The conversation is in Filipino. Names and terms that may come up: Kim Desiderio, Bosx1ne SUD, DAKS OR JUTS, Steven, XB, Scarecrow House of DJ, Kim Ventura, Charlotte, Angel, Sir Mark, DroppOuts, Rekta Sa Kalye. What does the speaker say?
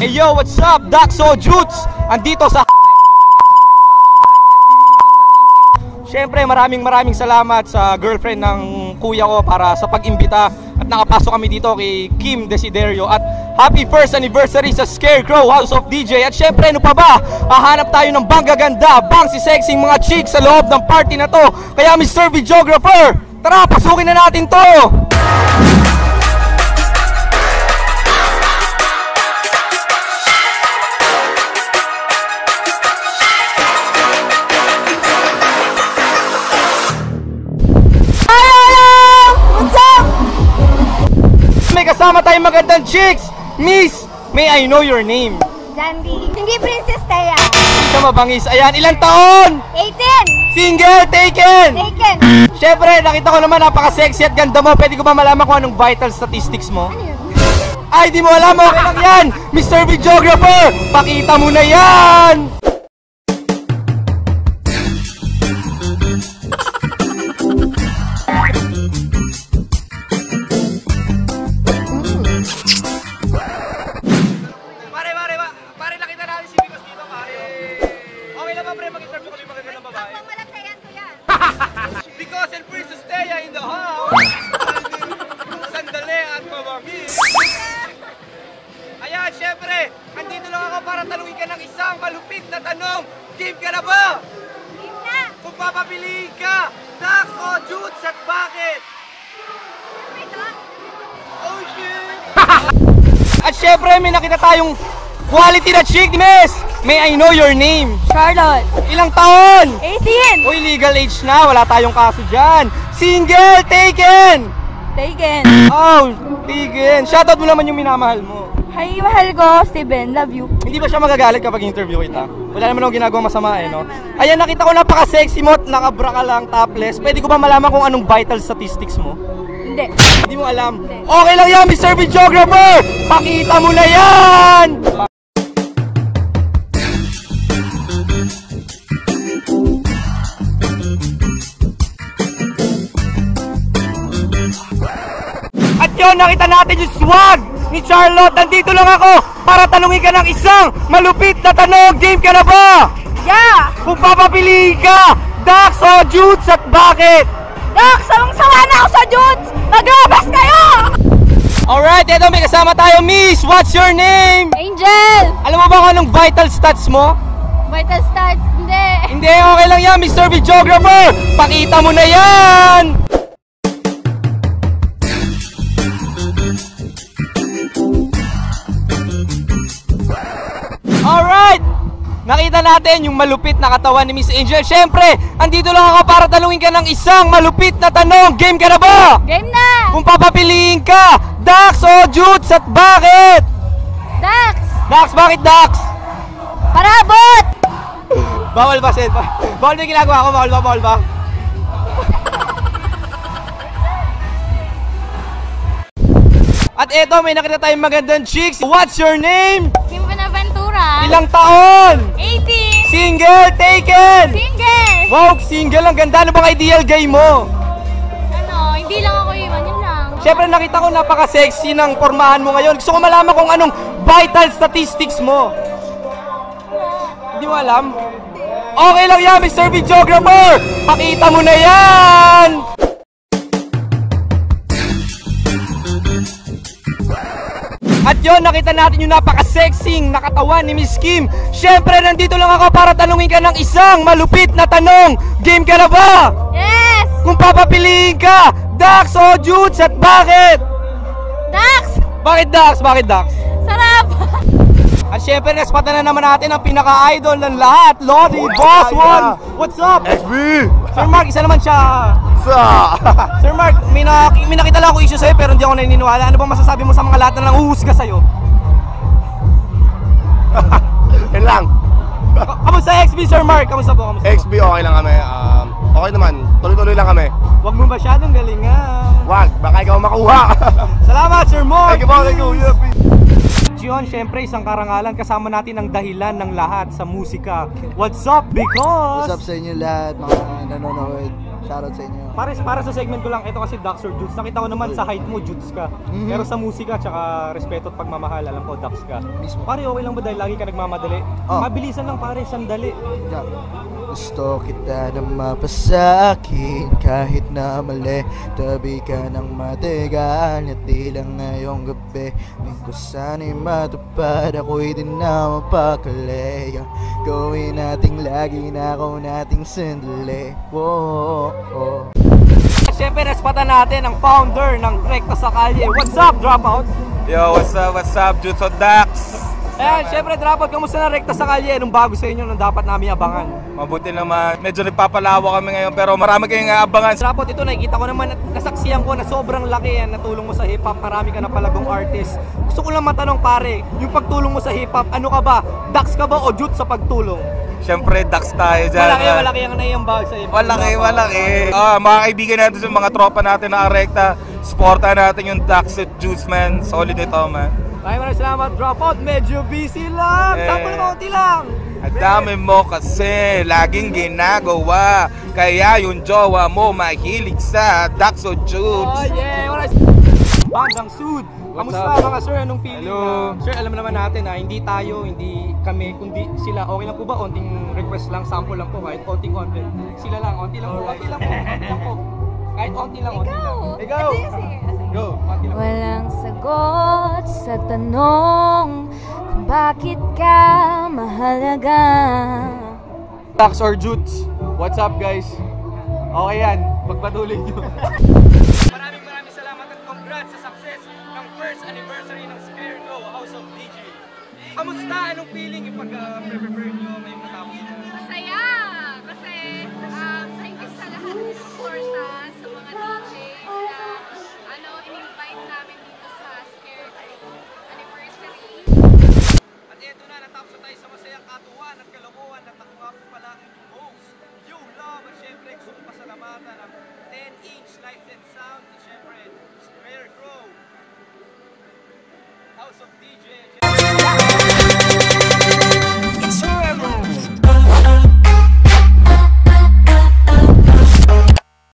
Hey yo, what's up? DAKS OR JUTS! Andito sa... Siyempre, maraming salamat sa girlfriend ng kuya ko para sa pag-imbita. At nakapasok kami dito kay Kim Desiderio. At happy first anniversary sa Scarecrow House of DJ. At siyempre, ano pa ba? Hahanap tayo ng banggaganda, bang si sexy mga chicks sa loob ng party na to. Kaya Mr. Videographer, tara, pasukin na natin to! Kasama tayong magandang chicks! Miss, may I know your name? Dandy. Hindi Princess Taya. Hindi ka mabangis. Ayan, ilang taon? 18. Single, taken? Taken. Siyempre, nakita ko naman napaka-sexy at ganda mo. Pwede ko ba malaman kung anong vital statistics mo? Ano yun? Ay, di mo alam. Okay lang yan! Mr. Videographer, pakita mo na yan! At syempre, may nakita tayong quality na chick, miss! May I know your name? Charlotte. Ilang taon? 18. Uy, legal age na. Wala tayong kaso dyan. Single, taken? Taken. Oh, taken. Shoutout mo naman yung minamahal mo. Hi, mahal ko, Steven. Love you. Hindi ba siya magagalit kapag interview kita? Wala naman akong ginagawa masama eh, no? Ayan, nakita ko napaka-sexy mo at nakabra ka lang, topless. Pwede ko ba malaman kung anong vital statistics mo? Hindi. Hindi mo alam. Hindi. Okay lang yan, Mr. Videographer! Pakita mo na yan! At yun, nakita natin yung swag ni Charlotte. Nandito lang ako para tanungin ka ng isang malupit na tanong. Game ka na ba? Yeah! Kung papapili ka, DAKS o Juts at bakit? DAKS! Sawang-sawa na ako sa Juts! Maglabas kayo! Alright, eto may kasama tayo, Miss! What's your name? Angel! Alam mo ba kung anong vital stats mo? Vital stats? Hindi! Hindi, okay lang yan, Mr. Videographer! Pakita mo na yan! Alright! Nakita natin yung malupit na katawan ni Miss Angel. Siyempre, andito lang ako para tanungin ka ng isang malupit na tanong. Game ka na ba? Game na! Kung papapiliin ka, DAKS o Juts at bakit? DAKS! DAKS, bakit DAKS? Parabot! Bawal ba, Sen? Bawal ba yung ginagawa ko? Bawal ba? Bawal ba? At eto, may nakita tayong magandang chicks. What's your name? Kim Ventura. Ilang taon? 18. Single, taken? Single. Wow, single. Ang ganda. Ano bang ideal guy mo? Ano, hindi lang ako iwan. Yun lang. Siyempre, nakita ko napaka-sexy ng pormahan mo ngayon. Gusto ko malaman kung anong vital statistics mo. Hindi mo alam? Okay lang yan, Mr. Videographer! Pakita mo na yan! At yun, nakita natin yung napaka-sexing nakatawan ni Miss Kim. Siyempre, nandito lang ako para tanungin ka ng isang malupit na tanong. Game ka na ba? Yes! Kung papapiliin ka, DAKS o Juts at bakit? DAKS! Bakit DAKS? Bakit DAKS? Sarap! At siyempre, nespatan na naman natin ang pinaka-idol ng lahat, Lodi, Boss1. What's up? XB! Sir Mark, isa naman siya. Sir Mark, may nakita lang ako issue sa'yo pero hindi ako naniniwala. Ano bang masasabi mo sa mga lahat na nanguhusga sa'yo? Yan lang. Kamusta XB, Sir Mark? Kamusta po? Kamusta XB, po? Okay lang kami. Okay naman. Tuloy-tuloy lang kami. Huwag mo masyadong galingan. Huwag. Baka ikaw makuha. Salamat, Sir Mark. Thank you po. Thank you. Yun, syempre, isang karangalan. Kasama natin ang dahilan ng lahat sa musika. What's up, because... What's up sa inyo lahat, mga nanonood. Shoutout sa inyo. Para sa segment ko lang, ito kasi Daks or Juts. Nakita ko naman sa height mo, Juts ka. Pero sa musika, tsaka respeto at pagmamahal, alam ko, Daks ka. Mismo. Pare, okay lang ba dahil lagi ka nagmamadali? Mabilisan lang pare, sandali. Yeah. Gusto kita na mapasakin kahit na mali. Tabi ka ng matigaan at di lang ngayong gabi. May ko sana'y matupad, ako'y di na mapakali. Gawin nating lagi na ako nating sandali. Siyempre, respatan natin ang founder ng Rekta Sa Kalye. What's up, DroppOuts? Yo, what's up, Juts o Daks? Ayan, syempre DroppOut, kamusta na Rekta Sa Kalye? Anong bago sa inyo nang dapat namin abangan? Mabuti naman, medyo nagpapalawa kami ngayon pero marami kayong aabangan. DroppOut, ito nakikita ko naman at nasaksiyan ko na sobrang laki yan, natulong mo sa hip-hop, marami ka na palagong artist. Gusto ko lang matanong pare, yung pagtulong mo sa hip-hop, ano ka ba? Daks ka ba o Juts sa pagtulong? Siyempre, Daks tayo dyan. Malaki ang naiambag sa hip-hop. Malaki. Mga kaibigan natin, yung mga tropa natin na Rekta, supportan natin yung Daks at Juts, man. Solid ito, man. Maraming salamat, DroppOut. Medyo busy lang. Sample na konti lang. Ang dami mo kasi laging ginagawa. Kaya yung jowa mo mahilig sa Daks or Juts. Oh yeah. Bosx1ne SUD. Kamusta mga sir? Anong feeling? Hello. Sir, alam naman natin na hindi tayo, hindi kami, kundi sila. Okay lang po ba? Onting request lang, sample lang po. Kahit onting content. Sila lang. Onti lang po. Onti lang po. Onti lang po. Kahit onti lang. Ikaw. Go. Walang sagot sa tanong kung bakit ka mahalaga. Daks or Juts, what's up guys? Okay yan, pagpatuloy nyo. Maraming salamat at congrats sa success ng first anniversary ng Scarecrow House of DJ. Kamusta? Anong feeling kapag prepare nyo may matapos na? Masaya! Kasi thank you sa lahat ng suporta sa mga DJ. House of DJ.